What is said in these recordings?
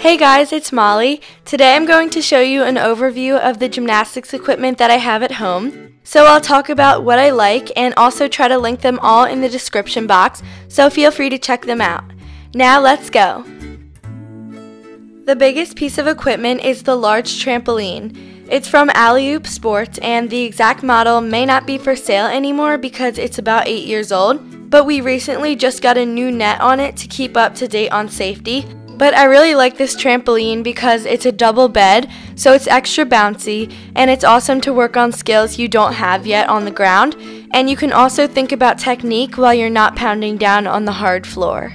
Hey guys, it's Molly. Today I'm going to show you an overview of the gymnastics equipment that I have at home. So I'll talk about what I like and also try to link them all in the description box, so feel free to check them out. Now let's go. The biggest piece of equipment is the large trampoline. It's from Alley Oop Sports and the exact model may not be for sale anymore because it's about 8 years old, but we recently just got a new net on it to keep up to date on safety. But I really like this trampoline because it's a double bed, so it's extra bouncy, and it's awesome to work on skills you don't have yet on the ground, and you can also think about technique while you're not pounding down on the hard floor.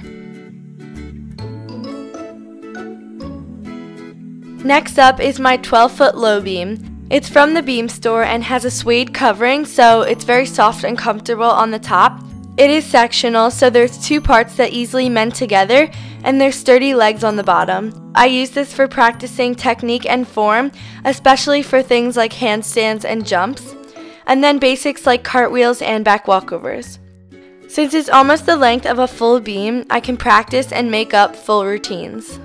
Next up is my 12-foot low beam. It's from the Beam Store and has a suede covering, so it's very soft and comfortable on the top. It is sectional, so there's two parts that easily mend together, and there's sturdy legs on the bottom. I use this for practicing technique and form, especially for things like handstands and jumps, and then basics like cartwheels and back walkovers. Since it's almost the length of a full beam, I can practice and make up full routines.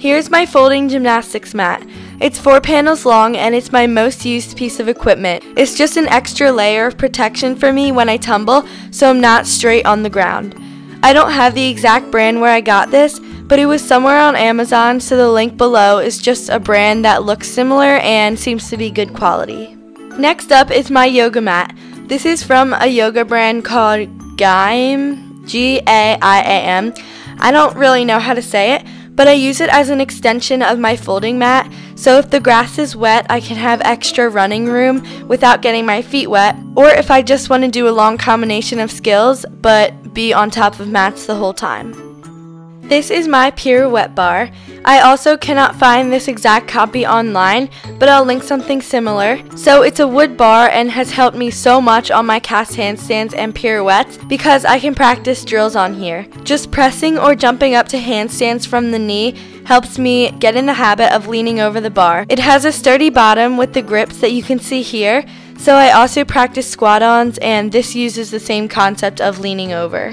Here's my folding gymnastics mat. It's 4 panels long and it's my most used piece of equipment. It's just an extra layer of protection for me when I tumble, so I'm not straight on the ground. I don't have the exact brand where I got this, but it was somewhere on Amazon, so the link below is just a brand that looks similar and seems to be good quality. Next up is my yoga mat. This is from a yoga brand called Gaiam, G-A-I-A-M. I don't really know how to say it, but I use it as an extension of my folding mat, so if the grass is wet, I can have extra running room without getting my feet wet, or if I just want to do a long combination of skills, but be on top of mats the whole time. This is my pirouette bar. I also cannot find this exact copy online, but I'll link something similar. So it's a wood bar and has helped me so much on my cast handstands and pirouettes because I can practice drills on here. Just pressing or jumping up to handstands from the knee helps me get in the habit of leaning over the bar. It has a sturdy bottom with the grips that you can see here, so I also practice squat-ons, and this uses the same concept of leaning over.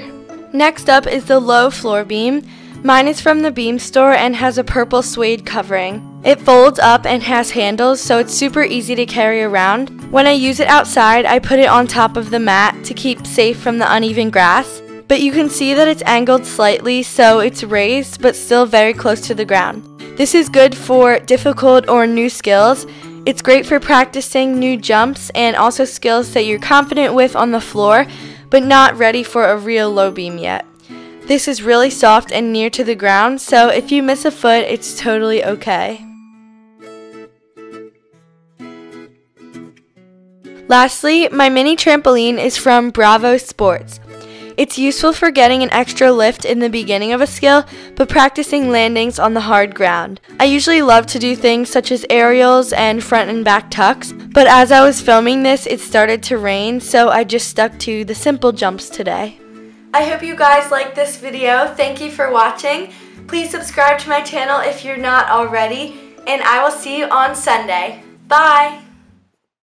Next up is the low floor beam. Mine is from the Beam Store and has a purple suede covering. It folds up and has handles, so it's super easy to carry around. When I use it outside, I put it on top of the mat to keep safe from the uneven grass. But you can see that it's angled slightly, so it's raised but still very close to the ground. This is good for difficult or new skills. It's great for practicing new jumps and also skills that you're confident with on the floor, but not ready for a real low beam yet. This is really soft and near to the ground, so if you miss a foot, it's totally okay. Lastly, my mini trampoline is from Bravo Sports. It's useful for getting an extra lift in the beginning of a skill, but practicing landings on the hard ground. I usually love to do things such as aerials and front and back tucks, but as I was filming this, it started to rain, so I just stuck to the simple jumps today. I hope you guys liked this video. Thank you for watching. Please subscribe to my channel if you're not already, and I will see you on Sunday. Bye!